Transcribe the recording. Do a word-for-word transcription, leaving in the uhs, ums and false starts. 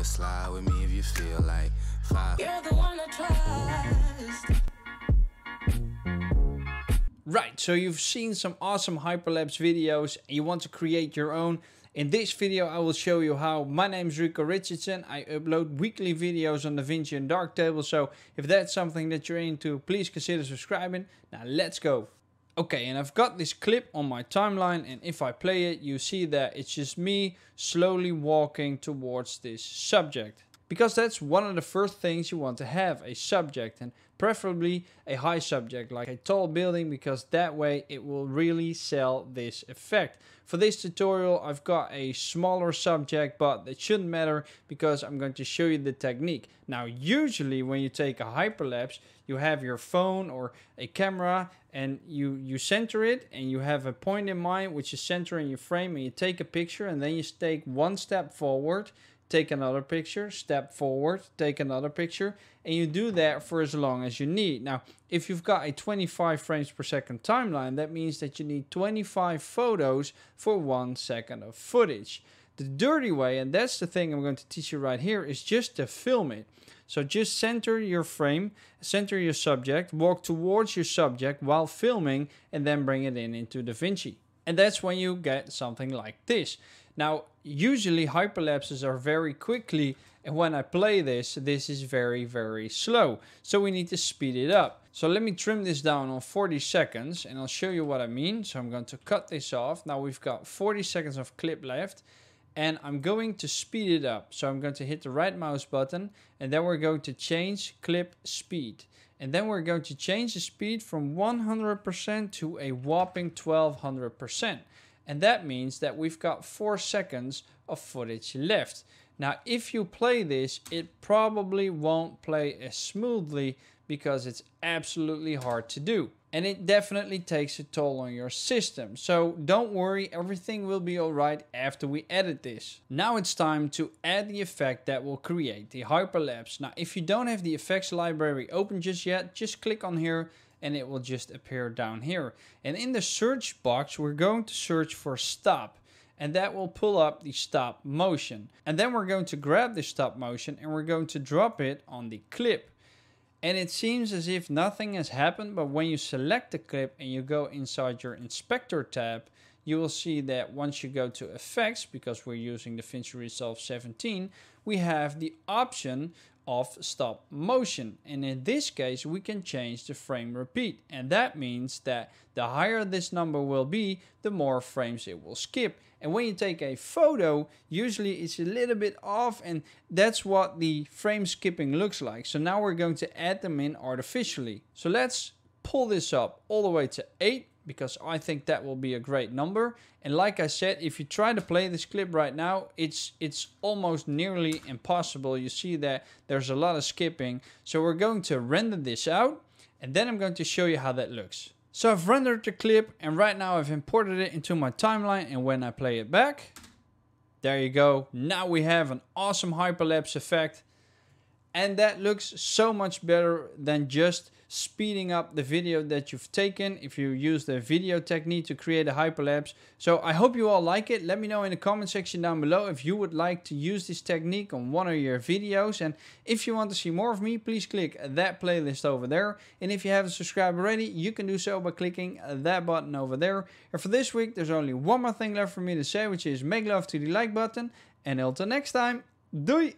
could slide with me if you feel like five. You're the one I trust. Right, so you've seen some awesome hyperlapse videos and you want to create your own. In this video I will show you how. My name is Rico Richardson. I upload weekly videos on DaVinci and Darktable, so if that's something that you're into, please consider subscribing. Now let's go. Okay, and I've got this clip on my timeline, and if I play it, you see that it's just me slowly walking towards this subject. Because that's one of the first things you want to have, a subject, and preferably a high subject like a tall building, because that way it will really sell this effect. For this tutorial I've got a smaller subject, but it shouldn't matter because I'm going to show you the technique. Now usually when you take a hyperlapse you have your phone or a camera and you, you center it and you have a point in mind which is centering your frame, and you take a picture and then you take one step forward, take another picture, step forward, take another picture, and you do that for as long as you need. Now, if you've got a twenty-five frames per second timeline, that means that you need twenty-five photos for one second of footage. The dirty way, and that's the thing I'm going to teach you right here, is just to film it. So just center your frame, center your subject, walk towards your subject while filming, and then bring it in into DaVinci. And that's when you get something like this. Now, usually hyperlapses are very quickly, and when I play this, this is very, very slow. So we need to speed it up. So let me trim this down on forty seconds, and I'll show you what I mean. So I'm going to cut this off. Now we've got forty seconds of clip left, and I'm going to speed it up. So I'm going to hit the right mouse button, and then we're going to change clip speed. And then we're going to change the speed from one hundred percent to a whopping twelve hundred percent. And that means that we've got four seconds of footage left. Now, if you play this, it probably won't play as smoothly because it's absolutely hard to do. And it definitely takes a toll on your system. So don't worry, everything will be alright after we edit this. Now it's time to add the effect that will create the hyperlapse. Now if you don't have the effects library open just yet, just click on here and it will just appear down here. And in the search box we're going to search for stop. And that will pull up the stop motion. And then we're going to grab the stop motion and we're going to drop it on the clip. And it seems as if nothing has happened, but when you select the clip and you go inside your inspector tab, you will see that once you go to effects, because we're using DaVinci Resolve seventeen, we have the option of stop motion. And in this case, we can change the frame repeat. And that means that the higher this number will be, the more frames it will skip. And when you take a photo, usually it's a little bit off, and that's what the frame skipping looks like. So now we're going to add them in artificially. So let's pull this up all the way to eight, because I think that will be a great number. And like I said, if you try to play this clip right now, it's it's almost nearly impossible. You see that there's a lot of skipping. So we're going to render this out, and then I'm going to show you how that looks. So I've rendered the clip, and right now I've imported it into my timeline, and when I play it back, there you go. Now we have an awesome hyperlapse effect, and that looks so much better than just speeding up the video that you've taken if you use the video technique to create a hyperlapse. So I hope you all like it. Let me know in the comment section down below if you would like to use this technique on one of your videos. And if you want to see more of me, please click that playlist over there. And if you haven't subscribed already, you can do so by clicking that button over there. And for this week, there's only one more thing left for me to say, which is make love to the like button. And until next time, doei!